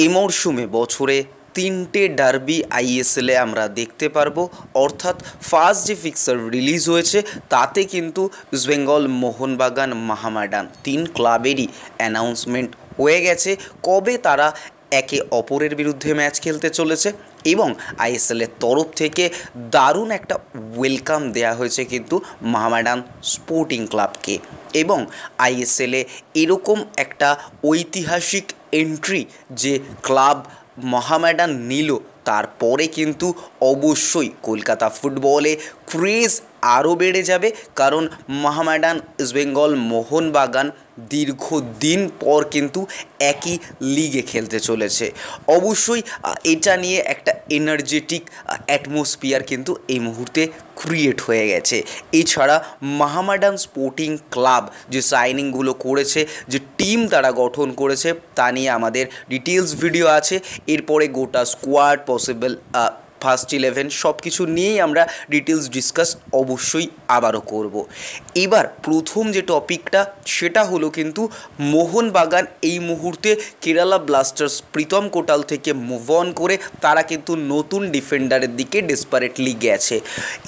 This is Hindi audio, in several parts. ए मौसुमे बचरे तीनटे डार्बी आईएसएल देखते पारबो अर्थात फार्स्ट जो फिक्सार रिलीज होयेछे ताते किन्तु इस्ट बेंगल मोहन बागान मोहम्मडान तीन क्लाबेरी अनाउंसमेंट होये गेछे कबे तारा एके अपरेर बिरुद्धे मैच खेलते चलेछे एवं आईएसएल तरफ थेके दारुण एक वेलकाम देया होयेछे किन्तु मोहम्मडान स्पोर्टिंग क्लाब के एवं आईएसएल एरकम एक ऐतिहासिक एंट्री जे क्लाब मोहम्मडान निल तारपरे किन्तु अवश्य कलकाता फुटबले क्रेज आरो बेड़े जाबे कारण मोहम्मडान इस्ट बेंगल मोहन बागान दीर्घ दिन पर किन्तु एक ही लीगे खेलते चलेछे अवश्य एटा निये एक एनार्जेटिक एटमसफियर किन्तु एई मुहूर्ते क्रिएट हो गेछे। एछाड़ा मोहम्मडान स्पोर्टिंग क्लाब जो साइनिंगगुलो करेछे जो टीम तारा गठन करेछे ता निये आमादेर डिटेल्स भिडियो आछे एरपरे गोटा स्कोयाड पसिबल फार्स्ट इलेवन सब किछु निये आमरा डिटेल्स डिसकस अवश्य आबारो करब। एबार प्रथम जो टपिकटा सेटा हलो किन्तु मोहन बागान एई मुहूर्ते केराला ब्लास्टार्स प्रीतम कोटाल थेके मुव अन करे तारा किन्तु नतून डिफेंडारेर दिके डेस्पारेटलि गेछे।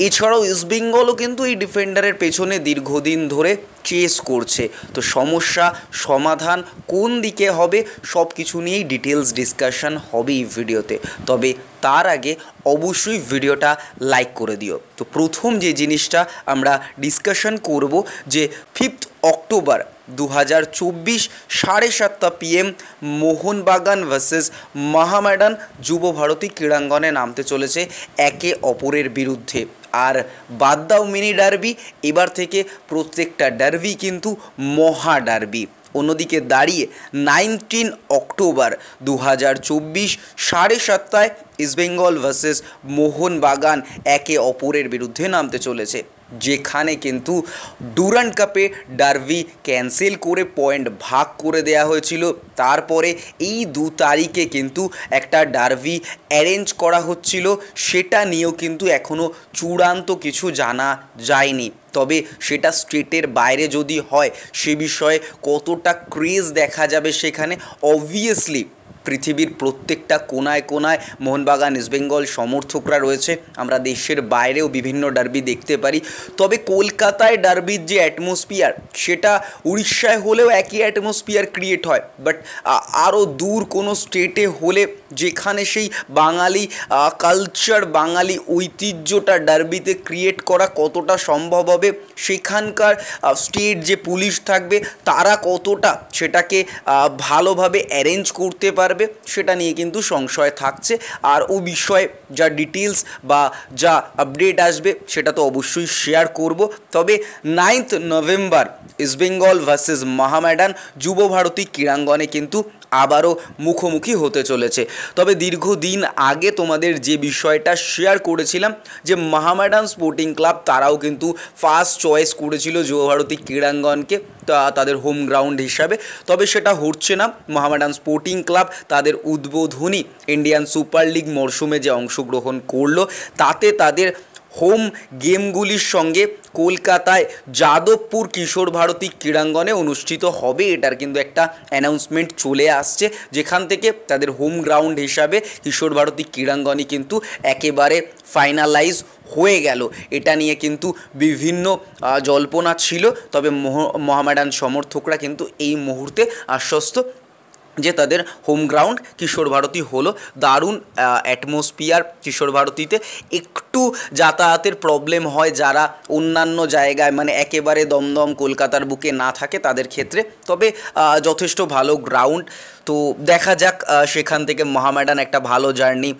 एछाड़ाओ इस्ट बेंगलও किन्तु एई डिफेंडारेर पेछने दीर्घदिन धरे चेस करछे तो समस्या समाधान कोन दिके होबे सबकिछु निये डिटेल्स डिसकाशन होबे एई भिडियोते। तबे तार आगे अवश्य भिडियोटा लाइक कर दिओ। तो प्रथम जे जिनिसटा आमरा डिसकाशन करब जे 5 अक्टोबर 2024 7:30 PM मोहन बागान वर्सेस मोहम्मडान युवा भारती क्रीड़ांगणे नामते चलेछे एके अपरेर बिरुद्धे और बाद दाओ मिनी डार्बी एबार थेके प्रत्येकटा डार्बी किन्तु महा डार्बी। अन्यदिके दाड़िये 19 October 2024 7:30 East Bengal versus Mohun Bagan एके अपरेर बिरुद्धे नामते चलेछे जेखाने किन्तु डुरान्ड कपे डार्बी कैंसिल करे पॉइंट भाग करे देया होयेछिलो तारपरे एई 2 तारिखे किन्तु एकटा डार्बी अरेंज करा होच्छिलो सेटा नियेओ किन्तु एखोनो चूड़ान्तो किछु जाना जायनि। तबे सेटा स्टेटेर बाइरे जोदि हय से विषये कतटा क्रेज देखा जाबे सेखाने अबवियासलि पृथिवीर प्रत्येकटा कोनाय कोनाय मोहनबागान इस्ट बेंगल समर्थकरा रयेछे आमरा देशेर बाइरेओ विभिन्न डार्बी देखते पारी। तबे कलकाताय डार्बिर जे एटमसफियर सेटा उड़ीसाय होलेओ एकई एटमसफियर क्रिएट हय बाट आरो दूर कोनो स्टेटे होले जेखाने सेई बांगाली कालचार बांगाली ऐतिह्यटा डार्बिते क्रिएट करा कतटा सम्भव हबे सेखानकार स्टेट जे पुलिश थाकबे तारा कतटा सेटाके भालोभाबे अरेंज करते पारे সেটা নিয়ে কিন্তু সংশয় থাকছে আর ও বিষয়ে যা ডিটেইলস বা যা আপডেট আসবে সেটা তো অবশ্যই শেয়ার করব। তবে 9 November east Bengal versus Mohammedan যুব ভারতী ক্রীড়াঙ্গনে কিন্তু আবারও মুখোমুখি হতে চলেছে। তবে দীর্ঘদিন আগে তোমাদের যে বিষয়টা শেয়ার করেছিলাম যে মোহাম্মডান স্পোর্টিং ক্লাব তারাও কিন্তু ফার্স্ট চয়েস করেছিল যুব ভারতী ক্রীড়াঙ্গনকে তাদের হোম গ্রাউন্ড হিসাবে। তবে সেটা হচ্ছে না। মোহাম্মডান স্পোর্টিং ক্লাব তাদের উদ্বোধনী ইন্ডিয়ান সুপার লিগ মরশুমে যে অংশগ্রহণ করলো তাতে তাদের হোম গেমগুলির সঙ্গে কলকাতায় যাদবপুর কিশোর ভারতী ক্রীড়াঙ্গনে অনুষ্ঠিত হবে এটার কিন্তু একটা অ্যানাউন্সমেন্ট চলে আসছে যেখান থেকে তাদের হোম গ্রাউন্ড হিসাবে কিশোর ভারতী ক্রীড়াঙ্গনই কিন্তু একেবারে ফাইনালাইজ হয়ে গেল। এটা নিয়ে কিন্তু বিভিন্ন জল্পনা ছিল তবে মোহাম্মডান সমর্থকরা কিন্তু এই মুহূর্তে আশ্বস্ত जे तादेर होम ग्राउंड किशोर भारती हलो दारुण एटमसफियर किशोर भारतीते एकटू यातायातेर प्रब्लेम हय जारा अन्यान्य जायगाय माने एकेबारे दमदम कलकातार बुके ना थाके तादेर क्षेत्रे तबे यथेष्ट भालो ग्राउंड। तो देखा जाक सेखान थेके मोहम्मडान एक भालो जार्नी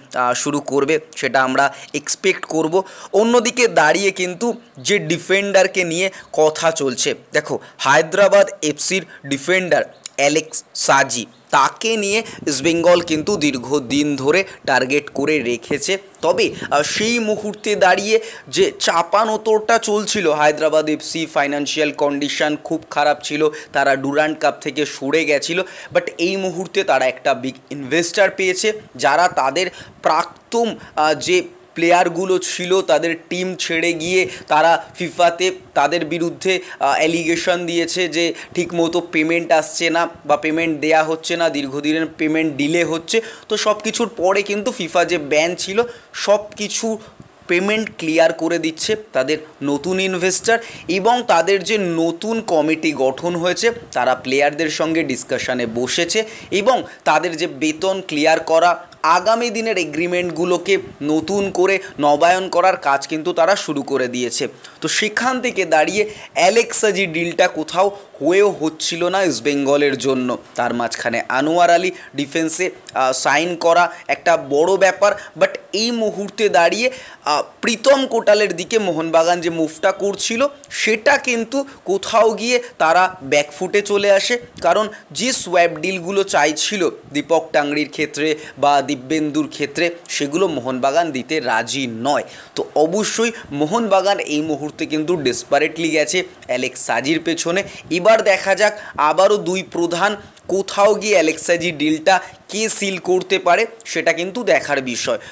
शुरू करबे सेटा आमरा एक्सपेक्ट करब। अन्यदिके दाड़िये किन्तु जे डिफेंडार के निये कथा चलछे देखो हायद्राबाद एफसिर डिफेंडार एलेक्स साजी ताके निये इस्ट बेंगल किन्तु दीर्घ दिन धरे टार्गेट करे रेखेछे। तबे सेई मुहूर्ते दाड़िये जे चापानोतोरटा चलछिलो हायद्राबाद एफसी फाइनान्शियल कंडिशन खूब खराब छिलो तारा डुरान्ड कप थेके सरे गेछिलो बाट एई मुहूर्ते तारा एकटा बिग इनवेस्टर पेयेछे जारा तादेर प्राक्तन जे প্লেয়ারগুলো ছিল তাদের টিম ছেড়ে গিয়ে তারা ফিফাতে তাদের বিরুদ্ধে অ্যালিগেশন দিয়েছে যে ঠিকমতো পেমেন্ট আসছে না বা পেমেন্ট দেয়া হচ্ছে না, দীর্ঘদিনের পেমেন্ট ডিলে হচ্ছে। তো সব কিছুর পরে কিন্তু ফিফা যে ব্যান ছিল সব কিছু पेमेंट क्लियर कर दिच्छे तादेर नतून इन्वेस्टर एवं तादेर जे नतून कमिटी गठन होयेछे तारा प्लेयारदेर संगे डिसकाशने बसेछे एवं तादेर जे वेतन क्लियर करा आगामी दिनेर एग्रिमेंटगुलोके नतून करे नबायन करार काज किन्तु तारा शुरू करे दिएछे। तो सेखान थेके दाड़िये एलेक्स साजी डिलटा कोथाओ हुए होच्छिलो ना इस्ट बेंगलेर जोन्नो, तार माझखाने आनोयार आली डिफेंसे साइन करा एकटा बड़ो ब्यापार। बाट एई मुहूर्ते दाड़िये प्रीतम कोटालेर दिके मोहनबागान जे मुभटा करछिलो सेटा किन्तु कोथाओ गिये तारा बैकफुटे चले आसे, कारण जे स्वैप डिलगुलो चाइछिलो दीपक टांगड़िर क्षेत्रे बा दिब्बेंदुर क्षेत्रे सेगुलो मोहनबागान दीते राजी नय। तो अवश्यई मोहनबागान एई मुहूर्ते किन्तु डेस्पारेटली गेछे एलेक्स साजिर पेछने। एबार देखा जाक आबारो दुई प्रधान कोथाओ गिये एलेक्स साजी डिलटा के सिल करते पारे, सेटा किन्तु देखार विषय।